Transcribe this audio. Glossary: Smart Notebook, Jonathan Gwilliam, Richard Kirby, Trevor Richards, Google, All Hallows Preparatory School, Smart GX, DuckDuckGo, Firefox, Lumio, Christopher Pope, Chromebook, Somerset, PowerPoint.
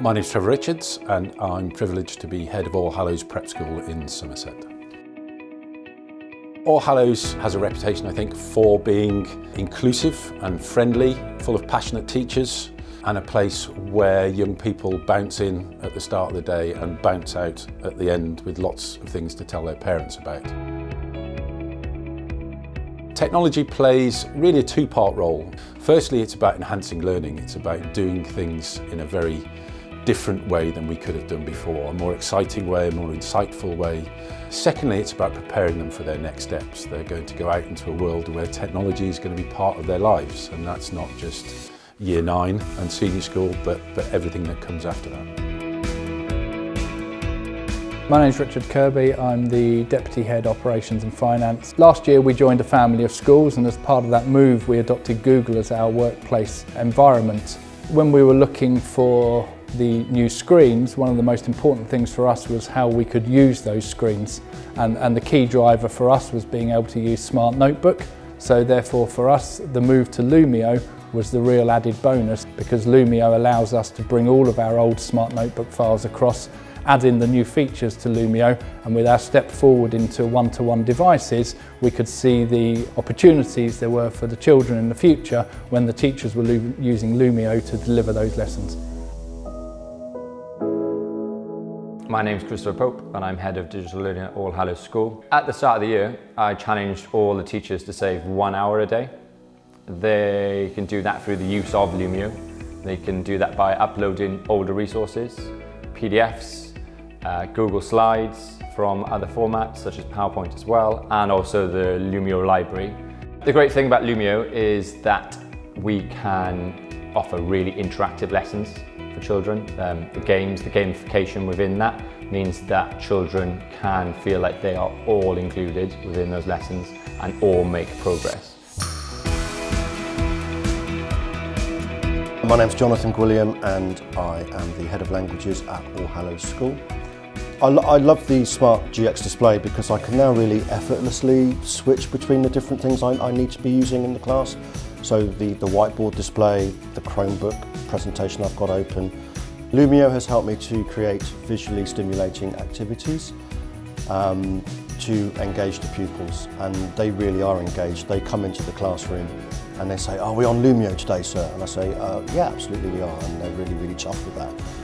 My name is Trevor Richards and I'm privileged to be head of All Hallows Prep School in Somerset. All Hallows has a reputation, I think, for being inclusive and friendly, full of passionate teachers, and a place where young people bounce in at the start of the day and bounce out at the end with lots of things to tell their parents about. Technology plays really a two-part role. Firstly, it's about enhancing learning. It's about doing things in a very different way than we could have done before, a more exciting way, a more insightful way. Secondly, it's about preparing them for their next steps. They're going to go out into a world where technology is going to be part of their lives, and that's not just Year 9 and senior school, but everything that comes after that. My name's Richard Kirby. I'm the Deputy Head Operations and Finance. Last year we joined a family of schools, and as part of that move we adopted Google as our workplace environment. When we were looking for the new screens, one of the most important things for us was how we could use those screens, and the key driver for us was being able to use Smart Notebook. So therefore for us the move to Lumio was the real added bonus, because Lumio allows us to bring all of our old Smart Notebook files across, add in the new features to Lumio, and with our step forward into one-to-one devices we could see the opportunities there were for the children in the future when the teachers were using Lumio to deliver those lessons. My name's Christopher Pope and I'm Head of Digital Learning at All Hallows School. At the start of the year I challenged all the teachers to save 1 hour a day. They can do that through the use of Lumio. They can do that by uploading older resources, PDFs, Google Slides from other formats such as PowerPoint as well, and also the Lumio library. The great thing about Lumio is that we can offer really interactive lessons for children. The games, the gamification within that means that children can feel like they are all included within those lessons and all make progress. My name's Jonathan Gwilliam and I am the Head of Languages at All Hallows School. I love the Smart GX display because I can now really effortlessly switch between the different things I need to be using in the class. So the whiteboard display, the Chromebook presentation I've got open. Lumio has helped me to create visually stimulating activities to engage the pupils, and they really are engaged. They come into the classroom and they say, "Are we on Lumio today, sir?" And I say, "Yeah, absolutely we are," and they're really, really chuffed with that.